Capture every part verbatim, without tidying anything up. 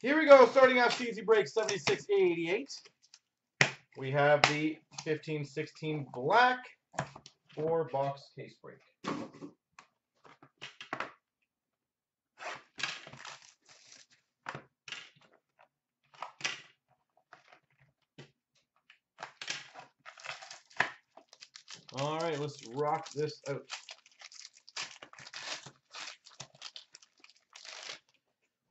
Here we go, starting off C Z break seventy-six eighty-eight. We have the fifteen sixteen black four box case break. All right, let's rock this out.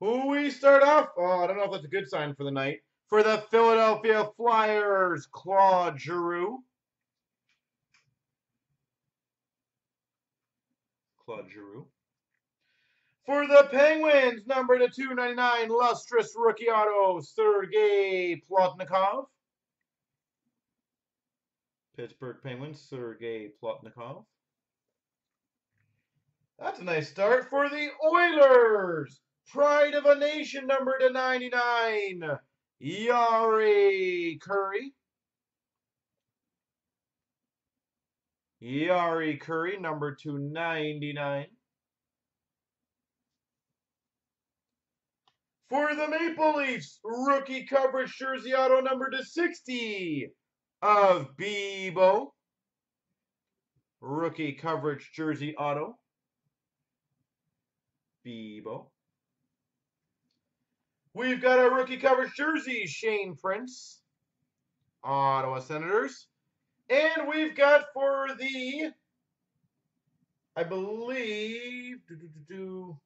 Who we start off? Oh, I don't know if that's a good sign for the night. For the Philadelphia Flyers, Claude Giroux. Claude Giroux. For the Penguins, number to two ninety-nine, lustrous rookie auto, Sergei Plotnikov. Pittsburgh Penguins, Sergei Plotnikov. That's a nice start. For the Oilers, pride of a nation, number to ninety-nine, Yari Curry. Yari Curry, number to ninety-nine. For the Maple Leafs, rookie coverage jersey auto, number to sixty. Of Bebo, rookie coverage jersey auto, Bebo. We've got a rookie coverage jersey, Shane Prince, Ottawa Senators. And we've got for the, I believe, do, do, do, do,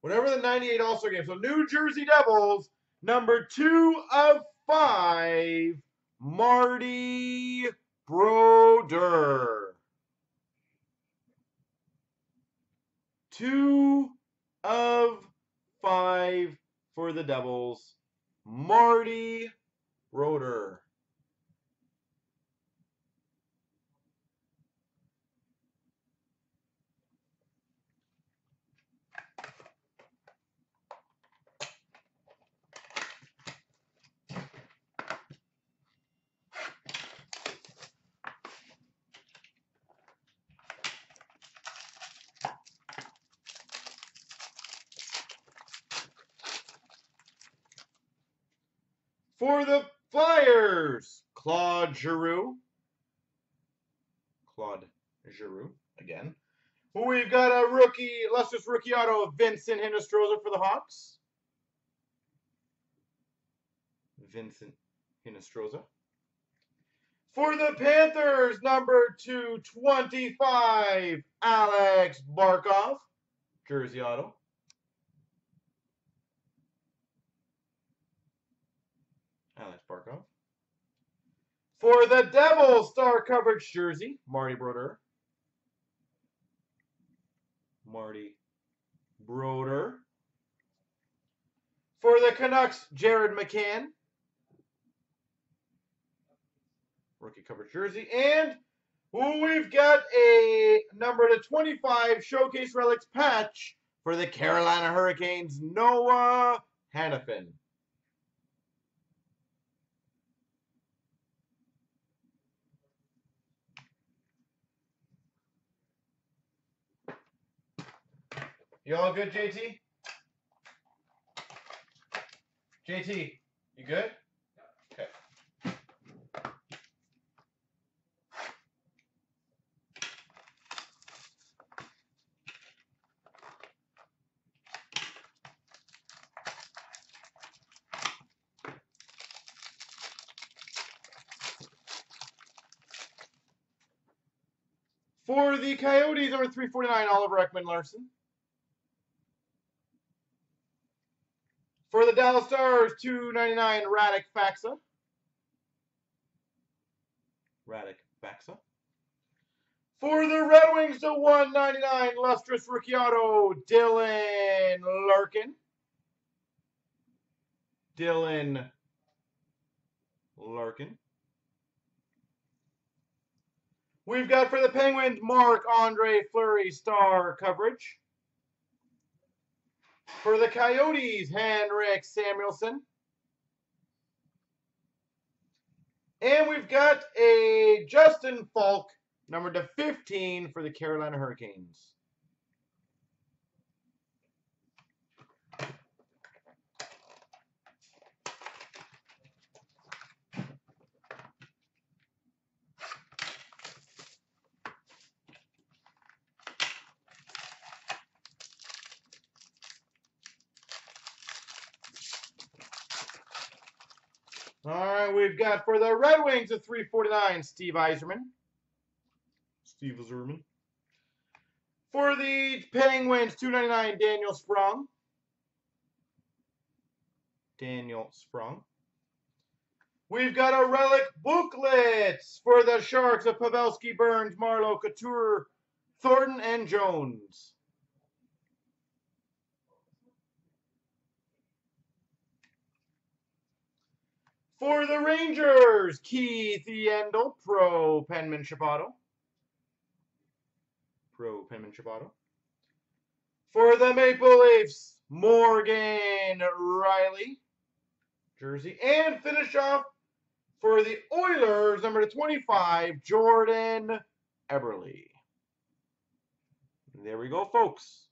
whatever the ninety-eight All-Star game. So New Jersey Devils, number two of five, Marty Brodeur. Two of five for the Devils, Marty Brodeur. For the Flyers, Claude Giroux. Claude Giroux, again. We've got a rookie, lustrous rookie auto of Vincent Hinostroza for the Hawks. Vincent Hinostroza. For the Panthers, number two twenty-five, Alex Barkov. Jersey auto. Alex Barkov. For the Devils, star coverage jersey, Marty Brodeur. Marty Brodeur. For the Canucks, Jared McCann. Rookie coverage jersey. And we've got a number to twenty-five showcase relics patch for the Carolina Hurricanes, Noah Hanifin. You all good, J T? J T, you good? Okay. For the Coyotes, number three forty-nine, Oliver Ekman Larson. For the Dallas Stars, two ninety-nine, Radek Faxa. Radek Faxa. For the Red Wings, the one ninety-nine, lustrous rookie auto, Dylan Larkin. Dylan Larkin. We've got for the Penguins, Mark Andre Fleury, star coverage. For the Coyotes, Henrik Samuelson. And we've got a Justin Falk, number to fifteen for the Carolina Hurricanes. All right, we've got for the Red Wings at three forty-nine, Steve Yzerman. Steve Yzerman. For the Penguins, two ninety-nine, Daniel Sprung. Daniel Sprung. We've got a relic booklet for the Sharks of Pavelski, Burns, Marleau, Couture, Thornton, and Jones. For the Rangers, Keith Yandle, pro penmanship auto. Pro penmanship auto. For the Maple Leafs, Morgan Riley, jersey. And finish off for the Oilers, number twenty-five, Jordan Eberle. There we go, folks.